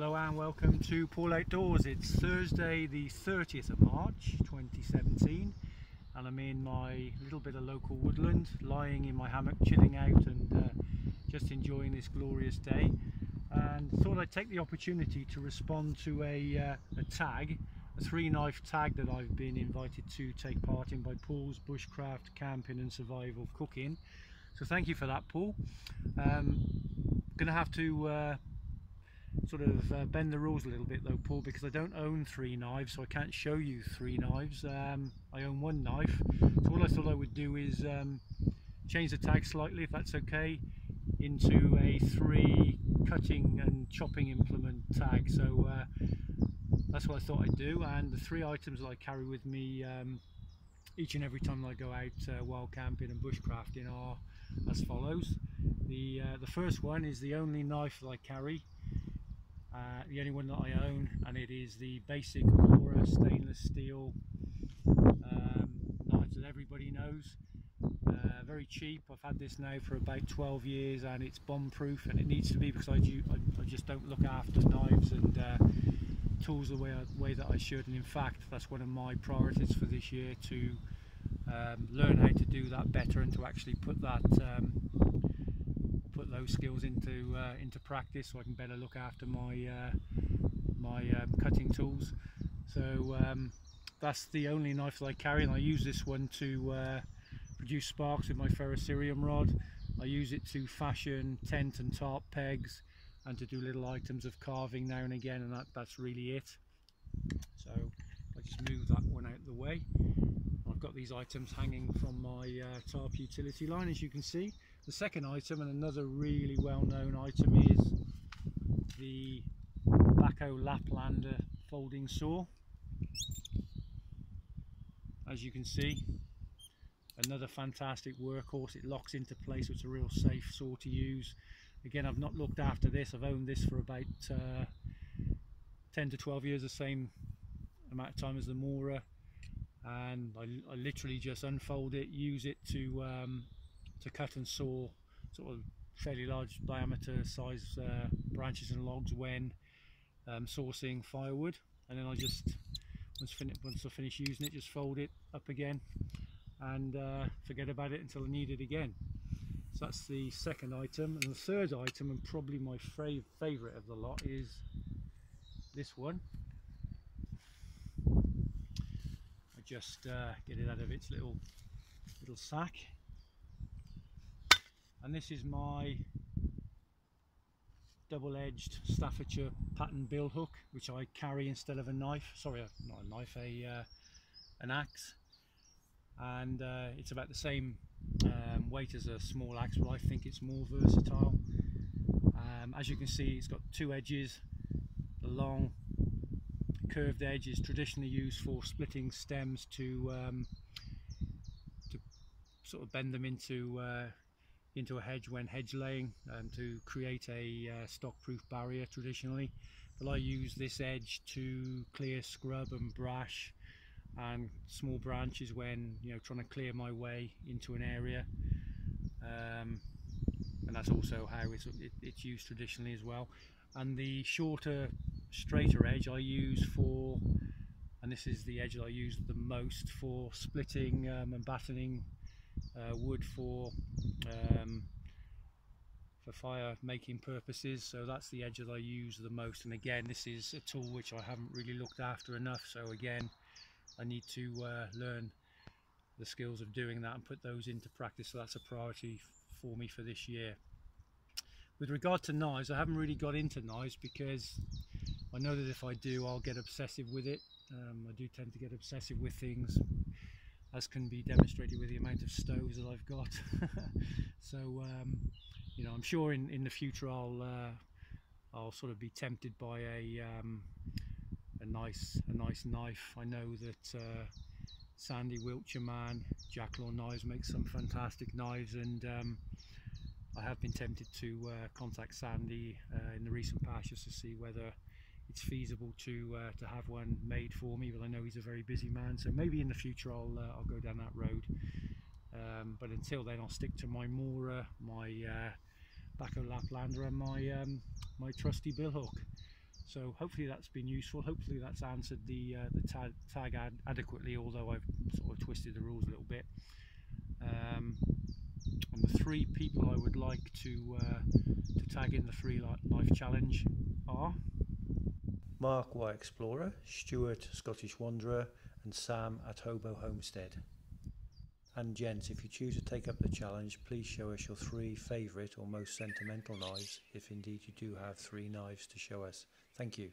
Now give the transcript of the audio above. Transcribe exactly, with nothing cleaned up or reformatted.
Hello and welcome to Paul Outdoors. It's Thursday the thirtieth of March twenty seventeen and I'm in my little bit of local woodland, lying in my hammock, chilling out and uh, just enjoying this glorious day, and thought I'd take the opportunity to respond to a, uh, a tag, a three knife tag that I've been invited to take part in by Paul's Bushcraft, Camping and Survival Cooking. So thank you for that, Paul. Um, gonna have to uh, sort of uh, bend the rules a little bit though, Paul, because I don't own three knives, so I can't show you three knives. um, I own one knife, so all I thought I would do is um, change the tag slightly, if that's okay, into a three cutting and chopping implement tag. So uh, that's what I thought I'd do, and the three items that I carry with me um, each and every time I go out uh, wild camping and bushcrafting are as follows. The, uh, the first one is the only knife that I carry, Uh, the only one that I own, and it is the basic Mora stainless steel um, knife that everybody knows. Uh, very cheap. I've had this now for about twelve years and it's bomb proof, and it needs to be, because I, do, I, I just don't look after knives and uh, tools the way, I, way that I should, and in fact that's one of my priorities for this year, to um, learn how to do that better and to actually put that um, put those skills into uh, into practice, so I can better look after my uh, my um, cutting tools. So um, that's the only knife that I carry, and I use this one to uh, produce sparks with my ferrocerium rod. I use it to fashion tent and tarp pegs, and to do little items of carving now and again, and that, that's really it. So I just move that one out of the way. I've got these items hanging from my uh, tarp utility line, as you can see. The second item, and another really well-known item, is the Bahco Laplander folding saw. As you can see, another fantastic workhorse. It locks into place, so it's a real safe saw to use. Again, I've not looked after this. I've owned this for about uh, ten to twelve years, the same amount of time as the Mora, and I, I literally just unfold it, use it to um, to cut and saw sort of fairly large diameter size uh, branches and logs when um, sourcing firewood, and then I just once, fin once I finish using it, just fold it up again and uh, forget about it until I need it again. So that's the second item. And the third item, and probably my favourite of the lot, is this one. I just uh, get it out of its little little sack. And this is my double-edged Staffordshire pattern bill hook, which I carry instead of a knife. Sorry, not a knife, a uh, an axe. And uh, it's about the same um, weight as a small axe, but I think it's more versatile. Um, as you can see, it's got two edges. The long curved edge is traditionally used for splitting stems to um, to sort of bend them into. Uh, into a hedge when hedge laying, um, to create a uh, stock-proof barrier traditionally, but I use this edge to clear scrub and brash and small branches when, you know, trying to clear my way into an area, um, and that's also how it's, it, it's used traditionally as well. And the shorter, straighter edge I use for, and this is the edge that I use the most for splitting um, and battening Uh, wood for um, for fire making purposes. So that's the edge that I use the most, and again this is a tool which I haven't really looked after enough, so again I need to uh, learn the skills of doing that and put those into practice. So that's a priority for me for this year. With regard to knives, I haven't really got into knives because I know that if I do, I'll get obsessive with it. um, I do tend to get obsessive with things, as can be demonstrated with the amount of stoves that I've got. So um, you know, I'm sure in, in the future I'll uh, I'll sort of be tempted by a um, a nice a nice knife. I know that uh, Sandy Wiltshire Man Jack Law Knives makes some fantastic knives, and um, I have been tempted to uh, contact Sandy uh, in the recent past just to see whether it's feasible to uh, to have one made for me, but I know he's a very busy man, so maybe in the future I'll uh, I'll go down that road. Um, but until then, I'll stick to my Mora, my uh, Bahco Laplander, and my um, my trusty bill hook. So hopefully that's been useful. Hopefully that's answered the uh, the tag, tag ad adequately, although I've sort of twisted the rules a little bit. Um, and the three people I would like to uh, to tag in the Free Life Challenge are Mark Wye Explorer, Stuart Scottish Wanderer, and Sam at Hobo Homestead. And gents, if you choose to take up the challenge, please show us your three favourite or most sentimental knives, if indeed you do have three knives to show us. Thank you.